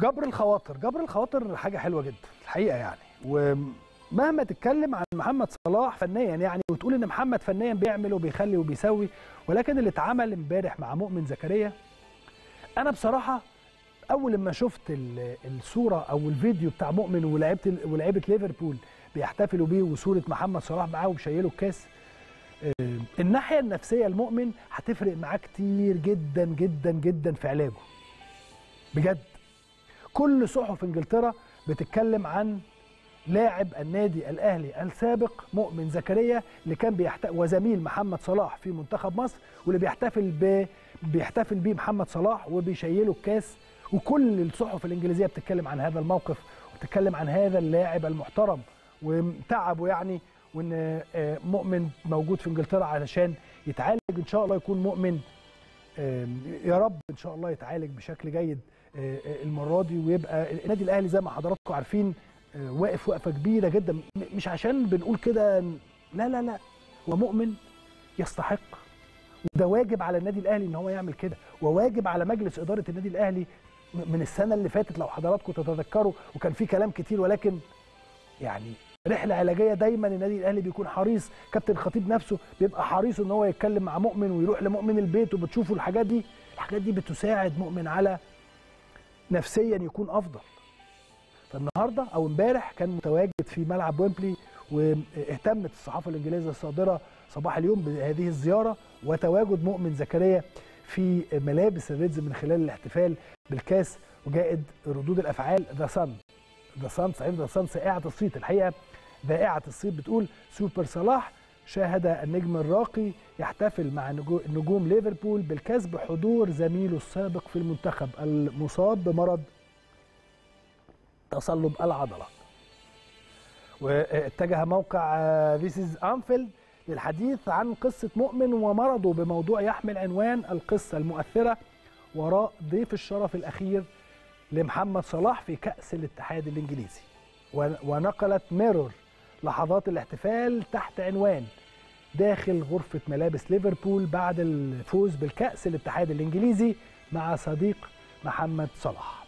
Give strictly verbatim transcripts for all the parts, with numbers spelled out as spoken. جبر الخواطر، جبر الخواطر حاجه حلوه جدا الحقيقه يعني، ومهما تتكلم عن محمد صلاح فنيا يعني وتقول ان محمد فنيا بيعمل وبيخلي وبيسوي، ولكن اللي اتعمل امبارح مع مؤمن زكريا انا بصراحه اول ما شفت الصوره او الفيديو بتاع مؤمن ولاعيبه ولاعيبه ليفربول بيحتفلوا بيه وصوره محمد صلاح معاه وشايله الكاس، الناحيه النفسيه المؤمن هتفرق معاه كتير جدا جدا جدا في علاجه بجد. كل صحف انجلترا بتتكلم عن لاعب النادي الاهلي السابق مؤمن زكريا اللي كان بيحت... وزميل محمد صلاح في منتخب مصر، واللي بيحتفل ب... بيحتفل بيه محمد صلاح وبيشيله الكاس، وكل الصحف الانجليزيه بتتكلم عن هذا الموقف وبتتكلم عن هذا اللاعب المحترم وتعبه يعني، وان مؤمن موجود في انجلترا علشان يتعالج ان شاء الله. يكون مؤمن يا رب ان شاء الله يتعالج بشكل جيد المره دي، ويبقى النادي الاهلي زي ما حضراتكم عارفين واقف وقفه كبيره جدا، مش عشان بنقول كده لا لا لا، ومؤمن يستحق وده واجب على النادي الاهلي ان هو يعمل كده، وواجب على مجلس اداره النادي الاهلي. من السنه اللي فاتت لو حضراتكم تتذكروا وكان في كلام كتير، ولكن يعني رحله علاجيه دايما النادي الاهلي بيكون حريص، كابتن الخطيب نفسه بيبقى حريص ان هو يتكلم مع مؤمن ويروح لمؤمن البيت، وبتشوفوا الحاجات دي الحاجات دي بتساعد مؤمن على نفسيا يكون افضل. فالنهارده او امبارح كان متواجد في ملعب ويمبلي، واهتمت الصحافه الانجليزيه الصادره صباح اليوم بهذه الزياره وتواجد مؤمن زكريا في ملابس الريدز من خلال الاحتفال بالكاس، وجاءت ردود الافعال ذا صن ذا صن ذا صن سائعه الصيت الحقيقه، ذائعه الصيت بتقول سوبر صلاح، شاهد النجم الراقي يحتفل مع نجوم ليفربول بالكاس بحضور زميله السابق في المنتخب المصاب بمرض تصلب العضلات. واتجه موقع this is anfield للحديث عن قصة مؤمن ومرضه بموضوع يحمل عنوان القصة المؤثرة وراء ضيف الشرف الأخير لمحمد صلاح في كأس الاتحاد الإنجليزي، ونقلت ميرور لحظات الاحتفال تحت عنوان داخل غرفة ملابس ليفربول بعد الفوز بالكأس الاتحاد الإنجليزي مع صديق محمد صلاح.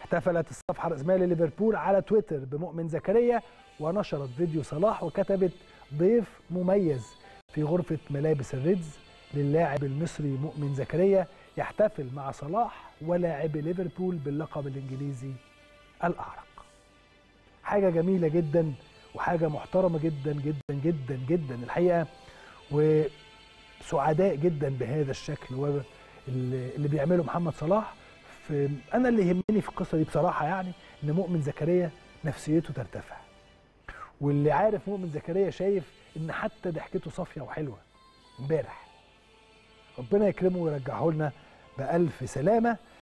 احتفلت الصفحة الرسمية لليفربول على تويتر بمؤمن زكريا ونشرت فيديو صلاح وكتبت ضيف مميز في غرفة ملابس الريدز للاعب المصري مؤمن زكريا يحتفل مع صلاح ولاعبي ليفربول باللقب الإنجليزي الأعرق. حاجة جميلة جدا وحاجة محترمة جدا جدا جدا جدا الحقيقة، وسعداء جدا بهذا الشكل اللي بيعمله محمد صلاح. أنا اللي يهمني في القصة دي بصراحة يعني إن مؤمن زكريا نفسيته ترتفع، واللي عارف مؤمن زكريا شايف إن حتى ضحكته صافية وحلوة امبارح. ربنا يكرمه ويرجعه لنا بألف سلامة.